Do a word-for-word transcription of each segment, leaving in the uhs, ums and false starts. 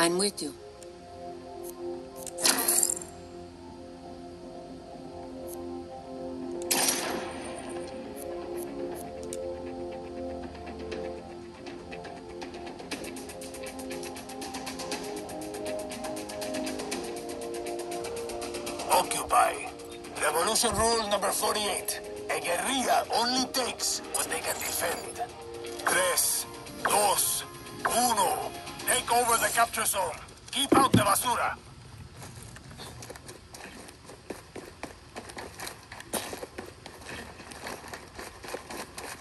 I'm with you. Occupy. Revolution rule number forty-eight. A guerrilla only takes what they can defend. Tres, dos, uno. Take over the capture zone. Keep out the basura.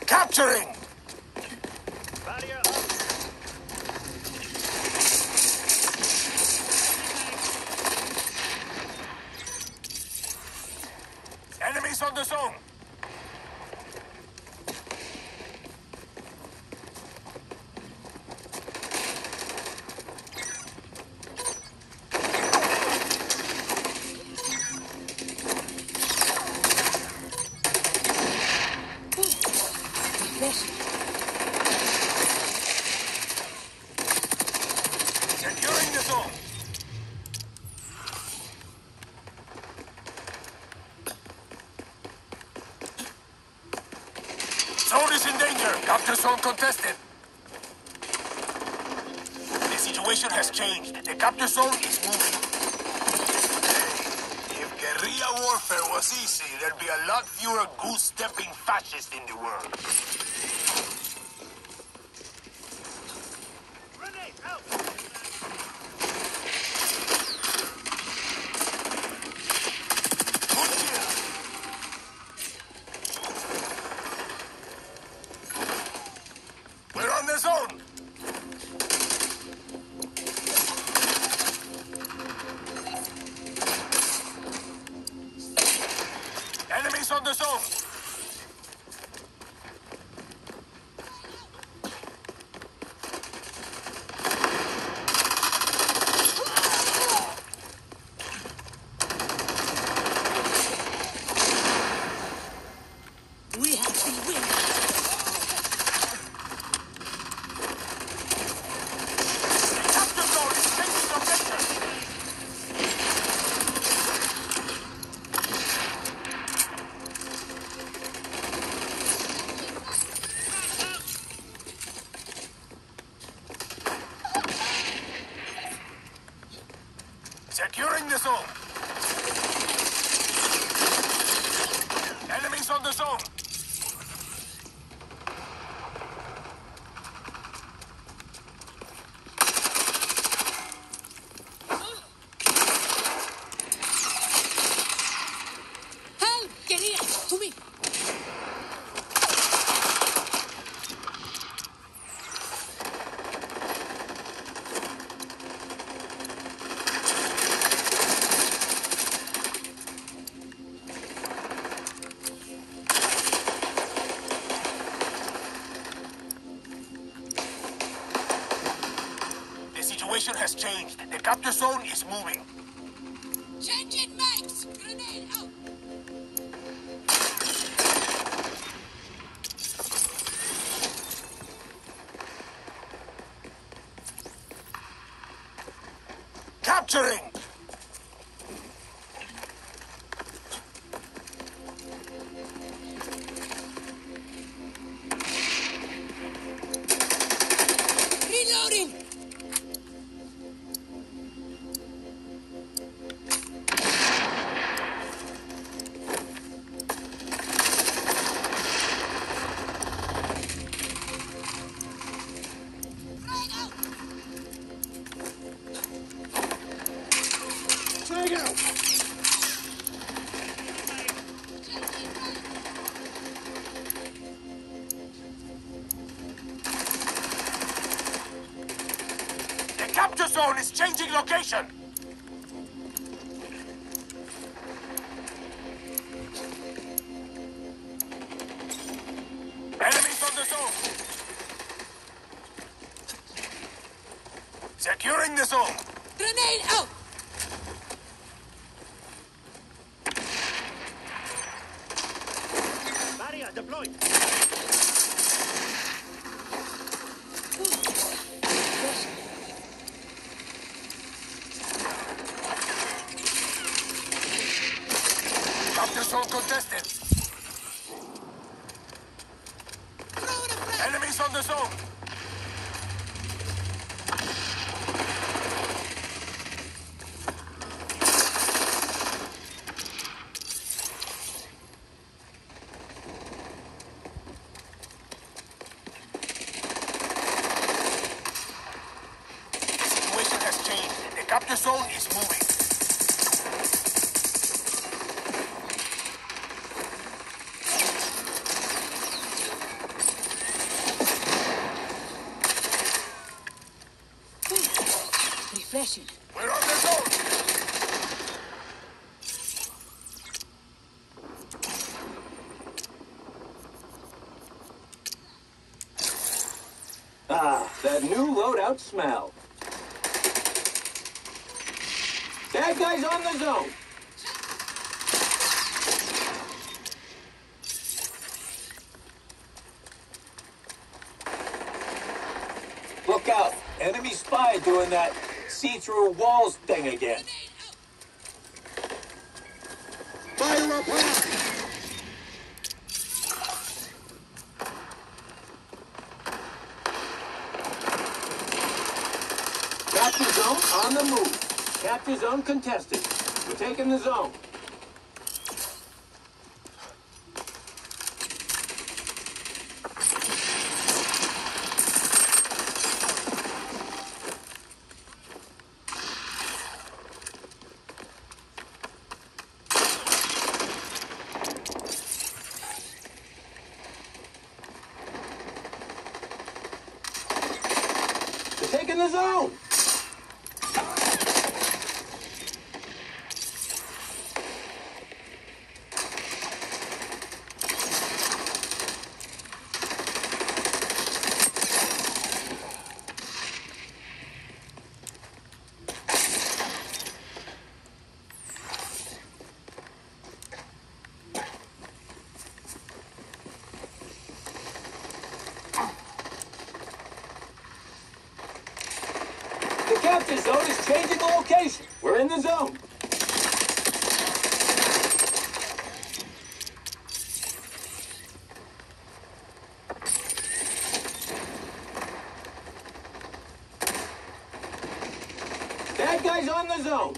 Capturing! Barrier. Enemies on the zone. Zone is in danger. Capture zone contested. The situation has changed. The capture zone is moving. Hey, if guerrilla warfare was easy, there'd be a lot fewer goose-stepping fascists in the world. Grenade out! Enemies on the zone. We have been winning. Securing the zone. Enemies on the zone. Help! Guerrilla! To me! The situation has changed. The capture zone is moving. Change it, Max! Grenade out! Capturing! Reloading! The zone is changing location. Enemies on the zone. Securing the zone. Grenade out. Barrier deployed. The zone is moving. Refreshing. We're on the zone. Ah, that new loadout smell. That guy's on the zone. Look out. Enemy spy doing that see-through walls thing again. Fire up! Capture zone on the move. Capture zone contested. We're taking the zone. We're taking the zone. Capture zone is changing the location. We're in the zone. That guy's on the zone.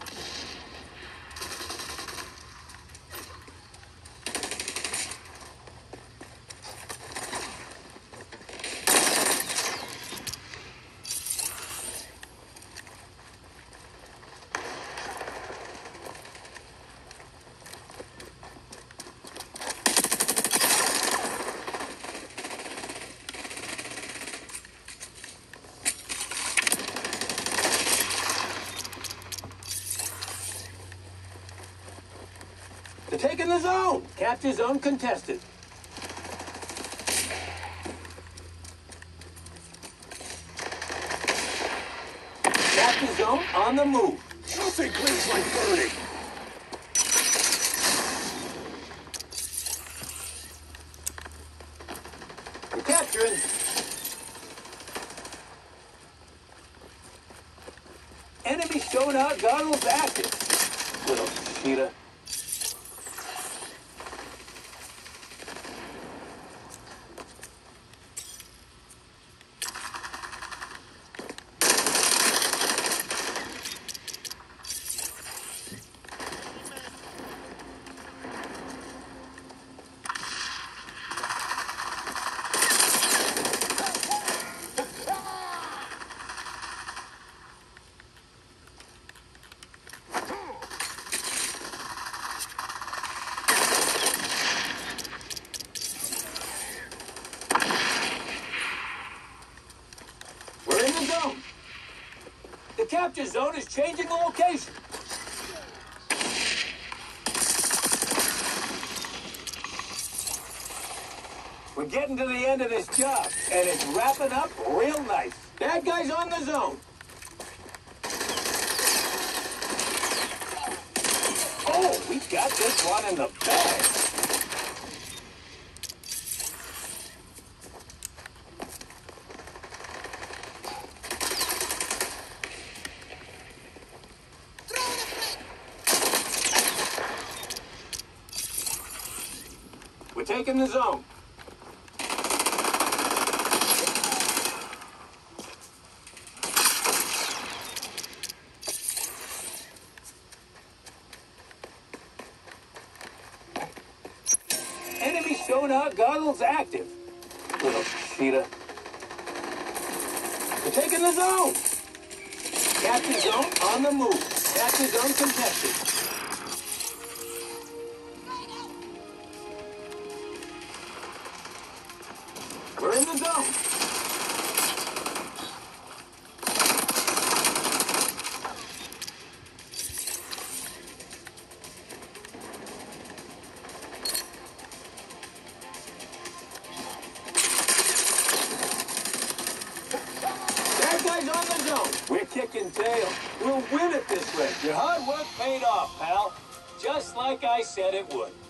Taking the zone. Capture zone contested. Capture zone on the move. Nothing cleans like burning. We're capturing. Enemy showing out goggles active. Little cheetah. The capture zone is changing the location. We're getting to the end of this job, and it's wrapping up real nice. That guy's on the zone. Oh, we got this one in the bag. We're taking the zone. Enemy sonar goggles active. Little cheetah. We're taking the zone. Captain Zone on the move. Captain Zone contested. We're in the zone. Everybody's on the zone. We're kicking tail. We'll win it this way. Your hard work paid off, pal. Just like I said it would.